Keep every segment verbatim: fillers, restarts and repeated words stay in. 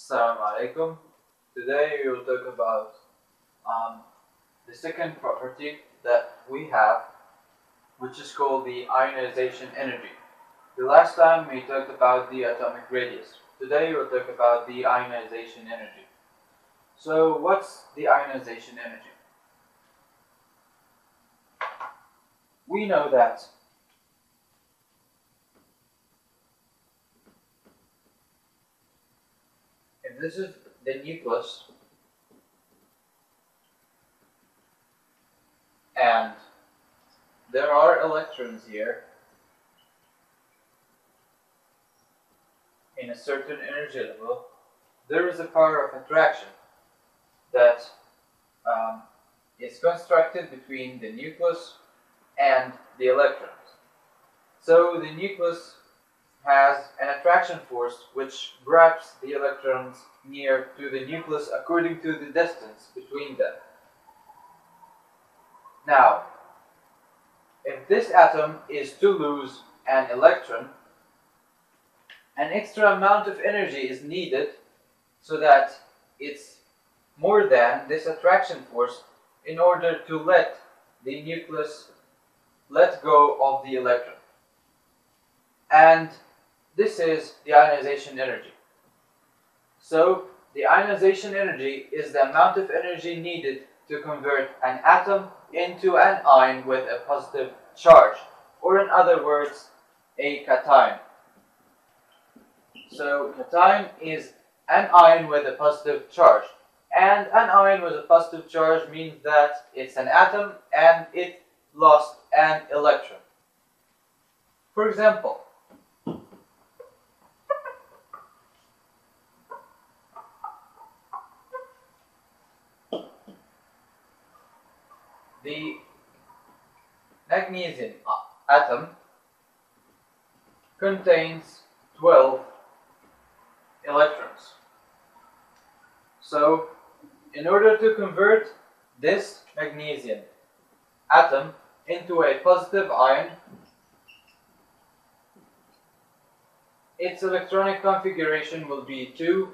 Assalamu alaikum. Today we will talk about um, the second property that we have, which is called the ionization energy. The last time we talked about the atomic radius. Today we will talk about the ionization energy. So what's the ionization energy? We know that if this is the nucleus and there are electrons here in a certain energy level, there is a power of attraction that um, is constructed between the nucleus and the electrons. So the nucleus has an attraction force which grabs the electrons near to the nucleus according to the distance between them. Now, if this atom is to lose an electron, an extra amount of energy is needed so that it's more than this attraction force in order to let the nucleus let go of the electron. And this is the ionization energy. So the ionization energy is the amount of energy needed to convert an atom into an ion with a positive charge, or in other words, a cation. So cation is an ion with a positive charge, and an ion with a positive charge means that it's an atom and it lost an electron. For example, the magnesium atom contains twelve electrons. So, in order to convert this magnesium atom into a positive ion, its electronic configuration will be two,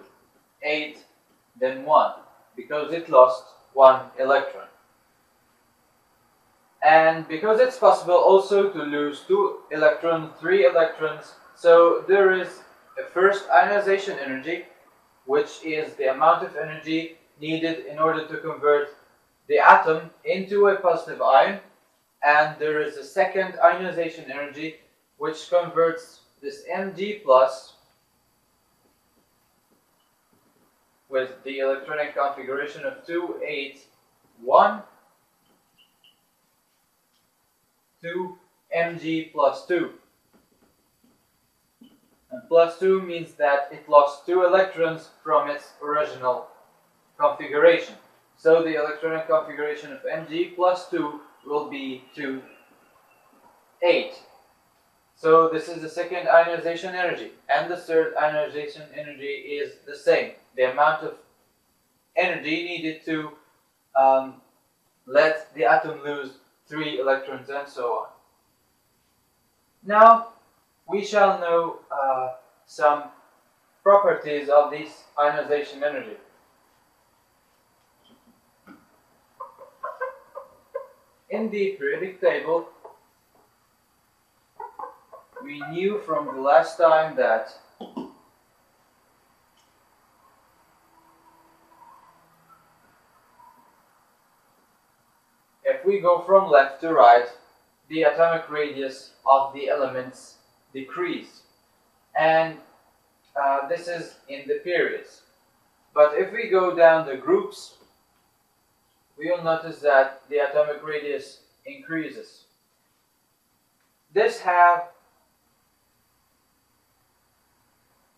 eight, then one, because it lost one electron. And because it's possible also to lose two electrons, three electrons, so there is a first ionization energy, which is the amount of energy needed in order to convert the atom into a positive ion, and there is a second ionization energy, which converts this Mg plus with the electronic configuration of two, eight, one, to Mg plus two. And plus two means that it lost two electrons from its original configuration. So the electronic configuration of Mg plus two will be two, eight. So this is the second ionization energy. And the third ionization energy is the same. The amount of energy needed to um, let the atom lose three electrons and so on. Now we shall know uh, some properties of this ionization energy. In the periodic table, we knew from the last time that if we go from left to right, the atomic radius of the elements decrease, and uh, this is in the periods. But if we go down the groups, we will notice that the atomic radius increases. This have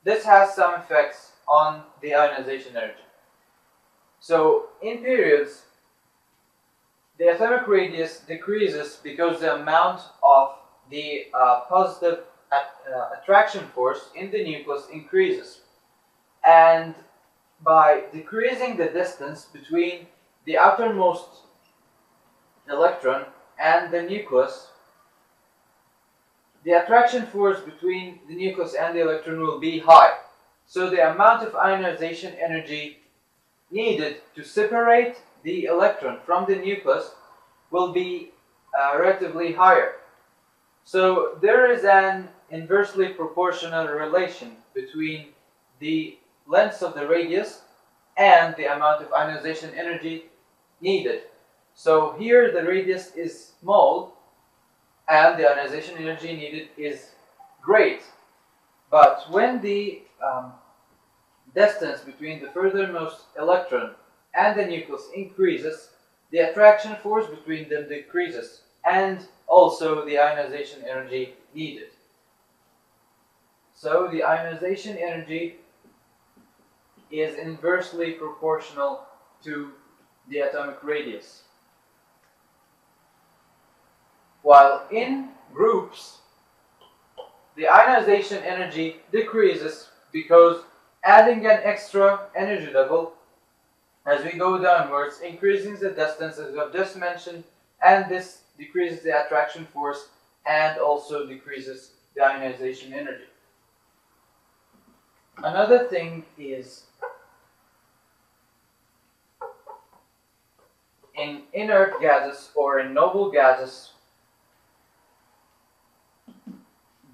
this has some effects on the ionization energy. So in periods, the atomic radius decreases because the amount of the uh, positive at, uh, attraction force in the nucleus increases. And by decreasing the distance between the outermost electron and the nucleus, the attraction force between the nucleus and the electron will be high. So the amount of ionization energy needed to separate the electron from the nucleus will be uh, relatively higher. So there is an inversely proportional relation between the length of the radius and the amount of ionization energy needed. So here the radius is small and the ionization energy needed is great. But when the um, distance between the furthermost electron and the nucleus increases, the attraction force between them decreases, and also the ionization energy needed. So the ionization energy is inversely proportional to the atomic radius. While in groups, the ionization energy decreases because adding an extra energy level as we go downwards increases the distance, as I've just mentioned, and this decreases the attraction force and also decreases the ionization energy. Another thing is in inert gases or in noble gases,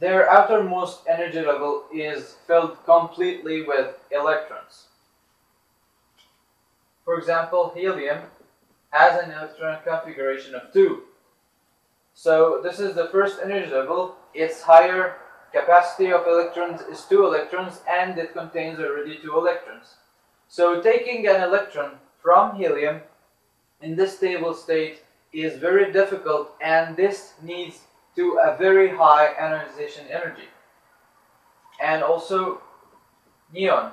their outermost energy level is filled completely with electrons. For example, helium has an electron configuration of two. So this is the first energy level. Its higher capacity of electrons is two electrons, and it contains already two electrons. So taking an electron from helium in this stable state is very difficult, and this needs to a very high ionization energy. And also neon,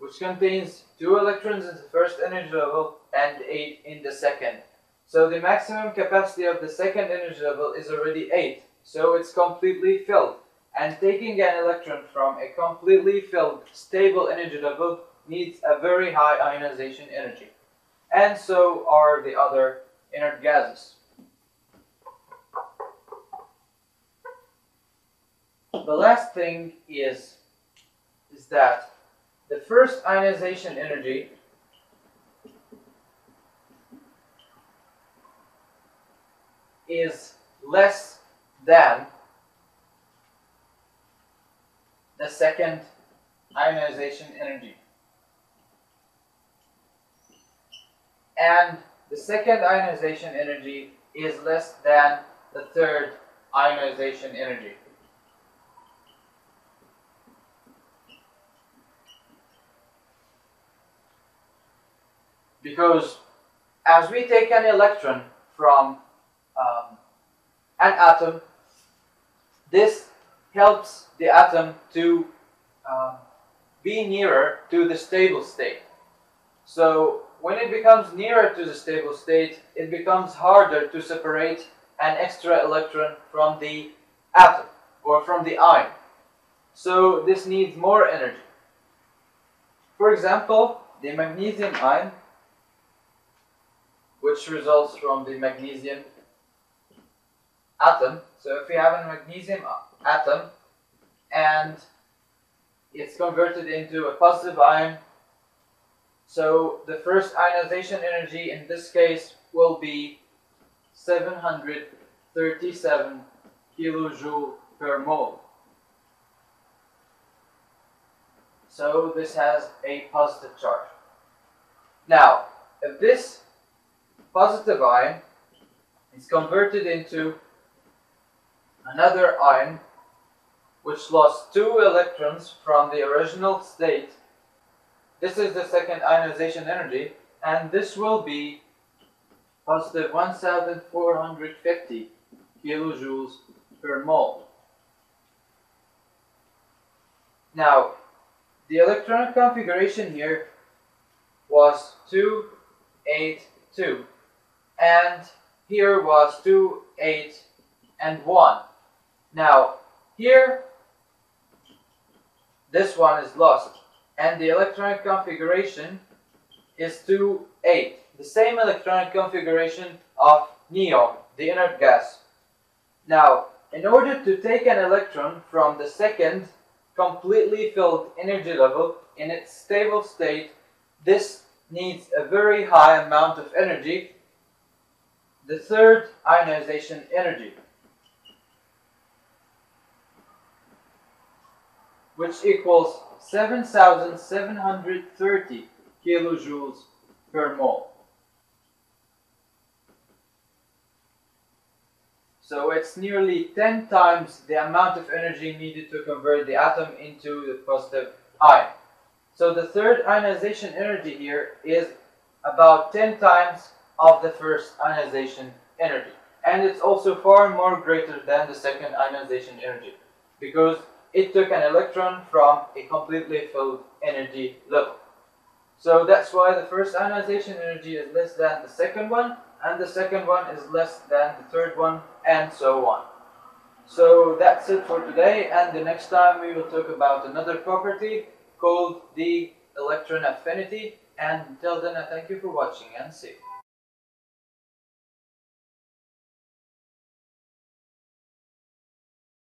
which contains two electrons in the first energy level and eight in the second. So the maximum capacity of the second energy level is already eight, so it's completely filled. And taking an electron from a completely filled stable energy level needs a very high ionization energy. And so are the other inert gases. The last thing is, is that the first ionization energy is less than the second ionization energy. And the second ionization energy is less than the third ionization energy. Because as we take an electron from um, an atom, this helps the atom to uh, be nearer to the stable state. So when it becomes nearer to the stable state, it becomes harder to separate an extra electron from the atom or from the ion. So this needs more energy. For example, the magnesium ion, which results from the magnesium atom. So if we have a magnesium atom and it's converted into a positive ion, so the first ionization energy in this case will be seven hundred thirty-seven kilojoule per mole. So this has a positive charge. Now, if this positive ion is converted into another ion which lost two electrons from the original state, this is the second ionization energy, and this will be positive one thousand four hundred fifty kilojoules per mole. Now, the electron configuration here was two, eight, two. And here was two, eight, and one. Now, here, this one is lost, and the electronic configuration is two, eight. The same electronic configuration of neon, the inert gas. Now, in order to take an electron from the second completely filled energy level in its stable state, this needs a very high amount of energy, the third ionization energy, which equals seven thousand seven hundred thirty kilojoules per mole. So it's nearly ten times the amount of energy needed to convert the atom into the positive ion. So the third ionization energy here is about ten times of the first ionization energy. And it's also far more greater than the second ionization energy, because it took an electron from a completely filled energy level. So that's why the first ionization energy is less than the second one, and the second one is less than the third one, and so on. So that's it for today, and the next time we will talk about another property called the electron affinity. And until then, I thank you for watching, and see you.